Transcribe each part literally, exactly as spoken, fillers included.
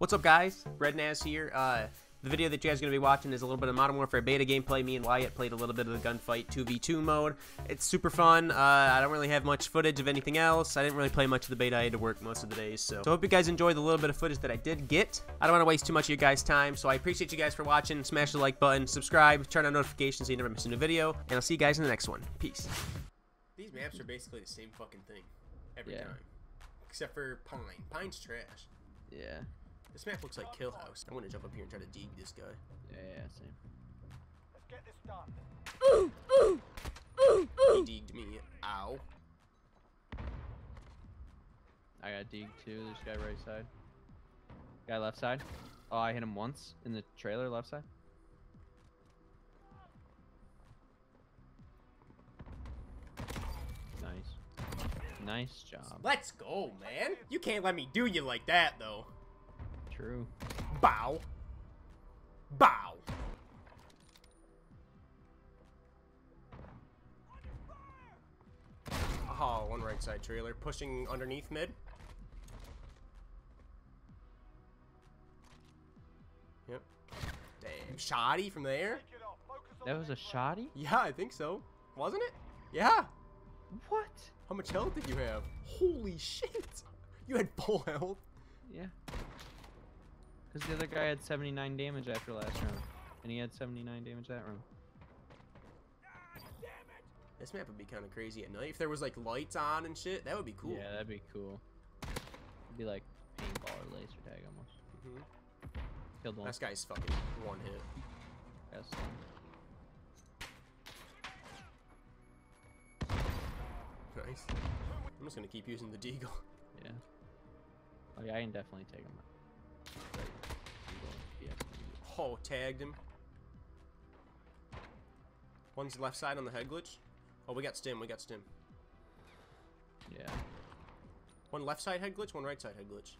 What's up, guys? RedNaz here. Uh, the video that you guys are going to be watching is a little bit of Modern Warfare beta gameplay. Me and Wyatt played a little bit of the gunfight two v two mode. It's super fun. Uh, I don't really have much footage of anything else. I didn't really play much of the beta. I had to work most of the days. So, so I hope you guys enjoyed the little bit of footage that I did get. I don't want to waste too much of your guys' time, so I appreciate you guys for watching. Smash the like button, subscribe, turn on notifications so you never miss a new video, and I'll see you guys in the next one. Peace. These maps are basically the same fucking thing every yeah. time. Except for Pine. Pine's trash. Yeah. This map looks like Kill House. I want to jump up here and try to deeg this guy. Yeah, yeah, same. Let's get this done. Ooh, ooh, ooh, ooh. He deeged me. Ow. I got deeged too. This guy right side. Guy left side. Oh, I hit him once in the trailer left side. Nice. Nice job. Let's go, man. You can't let me do you like that, though. True. Bow. Bow. Oh, one right side trailer. Pushing underneath mid. Yep. Damn. Shoddy from there? That was a shoddy? Yeah, I think so. Wasn't it? Yeah. What? How much health did you have? Holy shit. You had full health. Yeah. Because the other guy had seventy-nine damage after last round. And he had seventy-nine damage that round. This map would be kind of crazy at night. If there was like lights on and shit, that would be cool. Yeah, that'd be cool. It'd be like paintball or laser tag almost. Mm-hmm. Killed one. This guy's fucking one hit. Yes. Nice. I'm just going to keep using the Deagle. Yeah. Oh, yeah, I can definitely take him out. Oh, tagged him. One's left side on the head glitch. Oh, we got Stim. We got Stim. Yeah. One left side head glitch, one right side head glitch.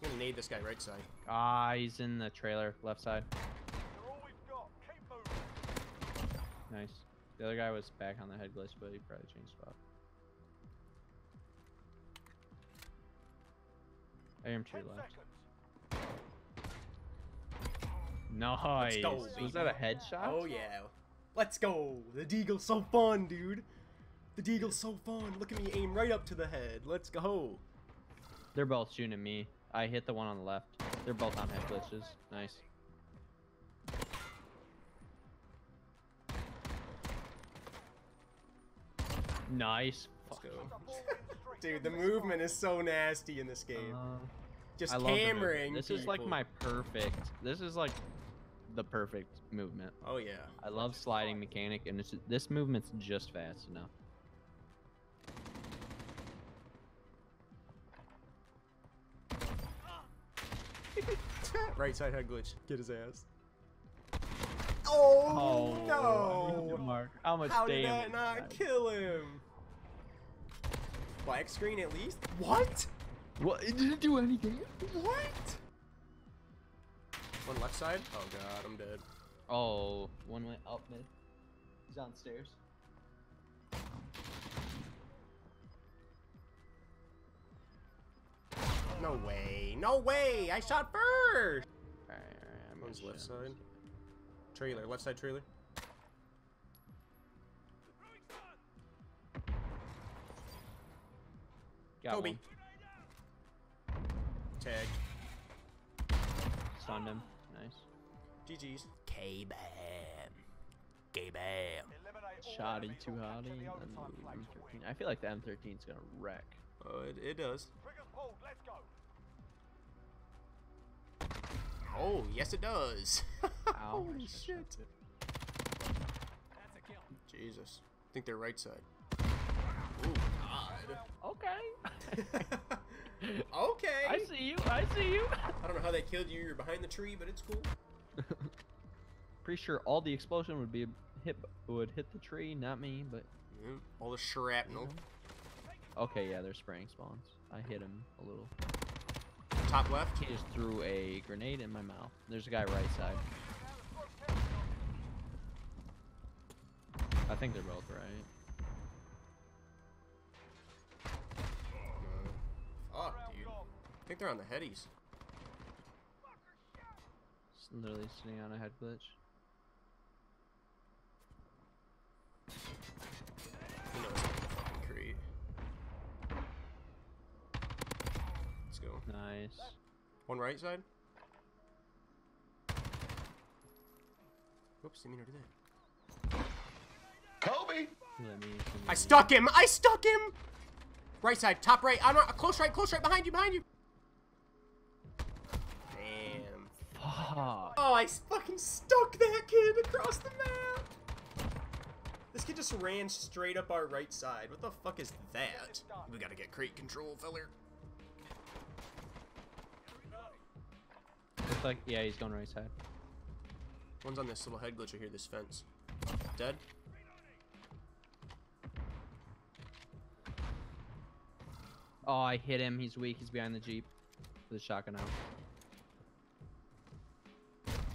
I'm gonna nade this guy right side. Ah, he's in the trailer, left side. All we've got. Keep moving. Nice. The other guy was back on the head glitch, but he probably changed spot. I am true left. Nice. Go, was that a headshot? Oh yeah. Let's go. The Deagle's so fun, dude. The Deagle's so fun. Look at me aim right up to the head. Let's go. They're both shooting at me. I hit the one on the left. They're both on head glitches. Nice. Nice. Let's go. Dude, the movement is so nasty in this game. Uh, Just I hammering. This people. Is like my perfect. This is like. The perfect movement. Oh yeah. I love sliding mechanic, and it's, this movement's just fast enough. Right side head glitch. Get his ass. Oh, oh no! Mark. How much How damage? How did that not that? kill him? Black screen at least. What? What? It didn't do anything. What? One left side? Oh god, I'm dead. Oh, one went up mid. He's on stairs. No way, no way! I shot first! Alright, alright, I'm One's left side. Trailer, left side trailer. Got Kobe. One. Tag. Stunned him. Nice. G G's. K-bam. K-bam. Shotting too hard. I feel like the M thirteen is gonna wreck. Oh, it, it does. Pulled, let's go. Oh, yes it does. Holy shit. That's a kill. Jesus. I think they're right side. Oh, God. Okay. Okay. I see you. I see you. I don't know how they killed you. You're behind the tree, but it's cool. Pretty sure all the explosion would be hit would hit the tree, not me, but yeah, all the shrapnel. Yeah. Okay, yeah, they're spraying spawns. I hit him a little. Top left. He just threw a grenade in my mouth. There's a guy right side. I think they're both right. I think they're on the headies. literally sitting on a head glitch. You know it's like a fucking crate. Let's go. Nice. One right side. Whoops, didn't mean to do that. Kobe! Let me, let me I stuck him! I stuck him! Right side, top right, on, close right, close right, behind you, behind you! Damn. Fuck. Oh, I fucking stuck that kid across the map! This kid just ran straight up our right side. What the fuck is that? We gotta get crate control, feller. Looks like, yeah, he's going right side. One's on this little head glitch right here, this fence. Dead. Oh, I hit him. He's weak. He's behind the Jeep. The shotgun out.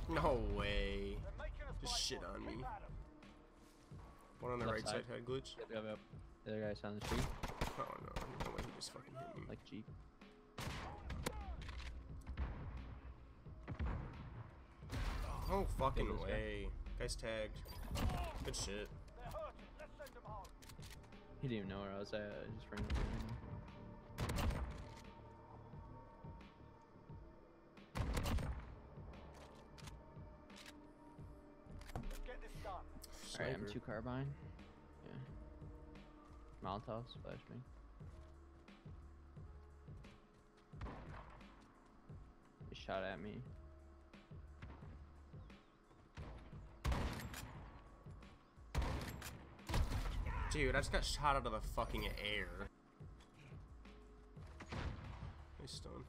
No way. Just shit on me. One on the right side head glitch. Yep, yep, yep. The other guy's on the Jeep. Oh, no. No way. He just fucking hit me. Like Jeep. No fucking way. Guy's tagged. Good shit. He didn't even know where I was at. I just ran into him. Alright, M two carbine. Yeah. Molotov splash me. He shot at me. Dude, I just got shot out of the fucking air. Nice stone.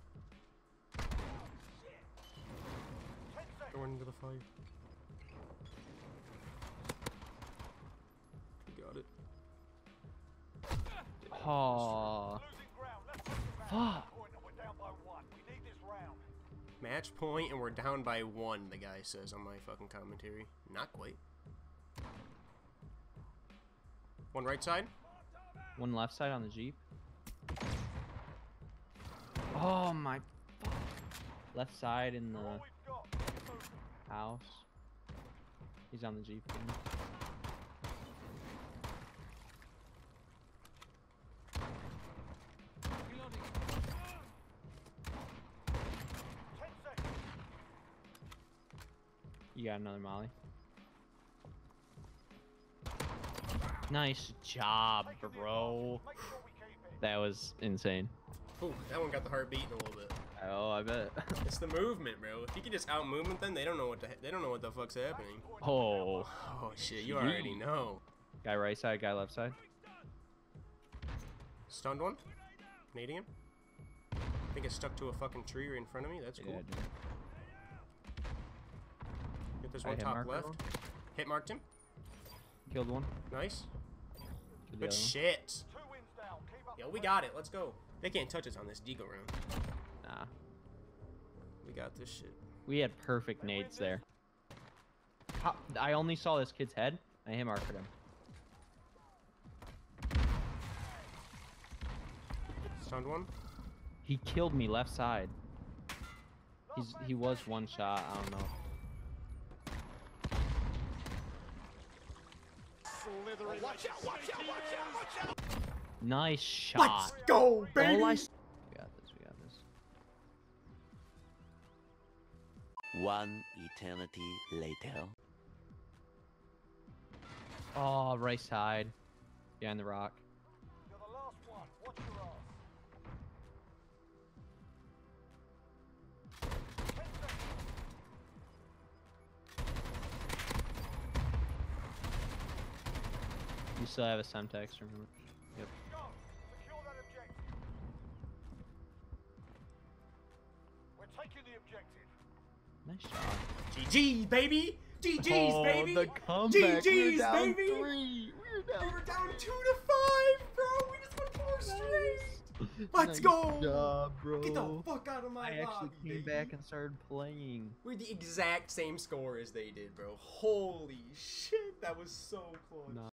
Going into the fire. You got it. Aww. Fuck. Match point and we're down by one, the guy says on my fucking commentary. Not quite. One right side. One left side on the Jeep. Oh my. Left side in the house. He's on the Jeep. You got another Molly. Nice job, bro. That was insane. Ooh, that one got the heart beating a little bit. Oh, I bet. It's the movement, bro. If you can just out movement them, they don't know what the they don't know what the fuck's happening. Oh, oh shit, you already know. Guy right side, guy left side. Stunned one. Nading him. I think it's stuck to a fucking tree right in front of me. That's cool. If there's one top left. Hit marked him. Killed one. Nice. Good one. Shit. Yo, we got it. Let's go. They can't touch us on this Deagle round. Nah. We got this shit. We had perfect nades there. I only saw this kid's head. I hit marked him. Stunned one. He killed me left side. He's he was one shot. I don't know. Watch out, watch out, watch out, watch out. Nice shot. Let's go, baby. I... We got this, we got this. One eternity later. Oh, right side. Behind the rock. You're the last one. Watch your You still have a Semtex, remember? Yep. Secure that objective. We're taking the objective. Nice shot. G G, baby! G G's, oh, baby! The comeback. G G's, we're baby! Three. We're down, we were down two to five, bro! We just went four straight! Let's nice go! Job, bro. Get the fuck out of my I lobby, actually came baby. back and started playing. We're the exact same score as they did, bro. Holy shit, that was so close. Nah.